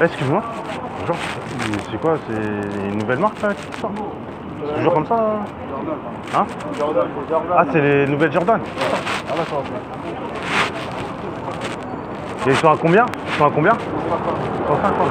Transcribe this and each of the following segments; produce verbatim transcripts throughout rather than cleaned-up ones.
Excuse-moi. Genre, c'est quoi? C'est une nouvelle marque là qui sort? C'est toujours comme ça hein? Hein? Ah, c'est les nouvelles Jordan. Ah d'accord. Et ils sont à combien? Ils sont à combien? cent cinquante.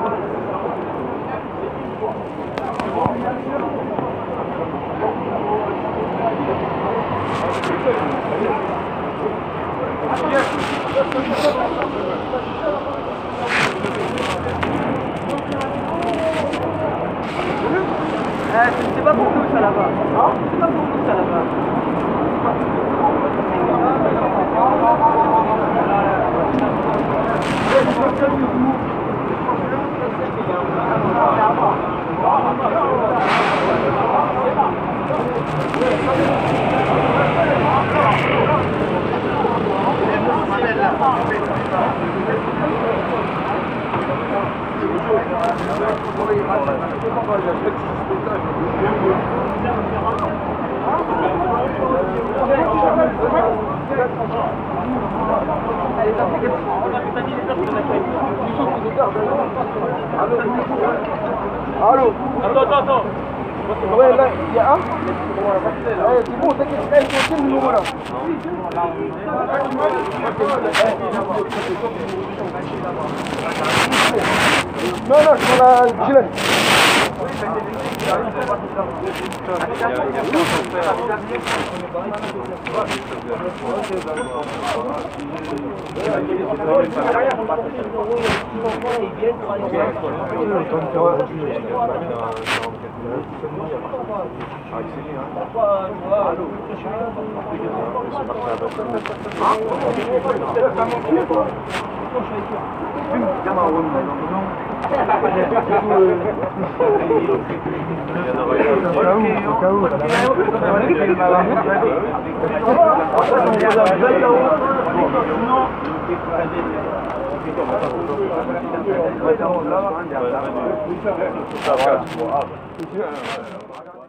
C'est pas pour nous ça là-bas. Hein? C'est pas pour nous ça là-bas. Allô? Attends, attends, attends. Ouais, là, il y a un. Ouais, c'est bon, t'inquiète, c'est le numéro là. Non, non, je prends la gilet. Au cas où,